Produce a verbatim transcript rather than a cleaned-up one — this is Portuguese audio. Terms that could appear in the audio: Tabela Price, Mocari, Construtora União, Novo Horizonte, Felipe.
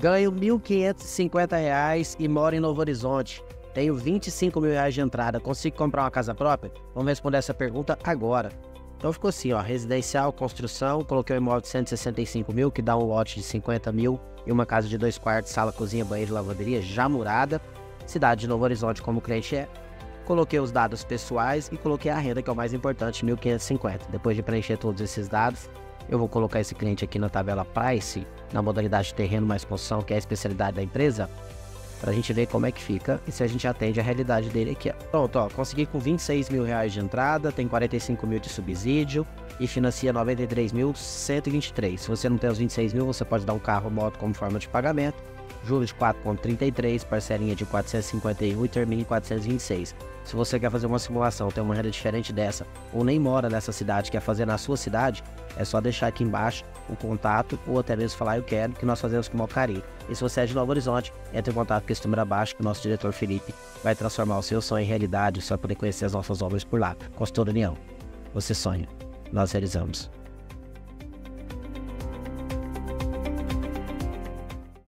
Ganho mil quinhentos e cinquenta reais e moro em Novo Horizonte. Tenho vinte e cinco mil reais de entrada. Consigo comprar uma casa própria? Vamos responder essa pergunta agora. Então ficou assim, ó, residencial, construção, coloquei um imóvel de cento e sessenta e cinco mil, que dá um lote de cinquenta mil e uma casa de dois quartos, sala, cozinha, banheiro e lavanderia, já murada. Cidade de Novo Horizonte, como o cliente é. Coloquei os dados pessoais e coloquei a renda, que é o mais importante, mil quinhentos e cinquenta. Depois de preencher todos esses dados, eu vou colocar esse cliente aqui na tabela Price, na modalidade de terreno mais construção, que é a especialidade da empresa, pra gente ver como é que fica e se a gente atende a realidade dele aqui. Pronto, ó, consegui com vinte e seis mil reais de entrada, tem quarenta e cinco mil de subsídio e financia noventa e três mil cento e vinte e três. Se você não tem os vinte e seis mil, você pode dar um carro ou moto como forma de pagamento, juros de quatro vírgula trinta e três, parcelinha de quatrocentos e cinquenta e um e termina em quatrocentos e vinte e seis. Se você quer fazer uma simulação, tem uma renda diferente dessa, ou nem mora nessa cidade, quer fazer na sua cidade, é só deixar aqui embaixo o contato, ou até mesmo falar eu quero, que nós fazemos com Mocari. E se você é de Novo Horizonte, entre em contato com esse número abaixo, que o nosso diretor Felipe vai transformar o seu sonho em realidade, só poder conhecer as nossas obras por lá. Construtora União, você sonha, nós realizamos.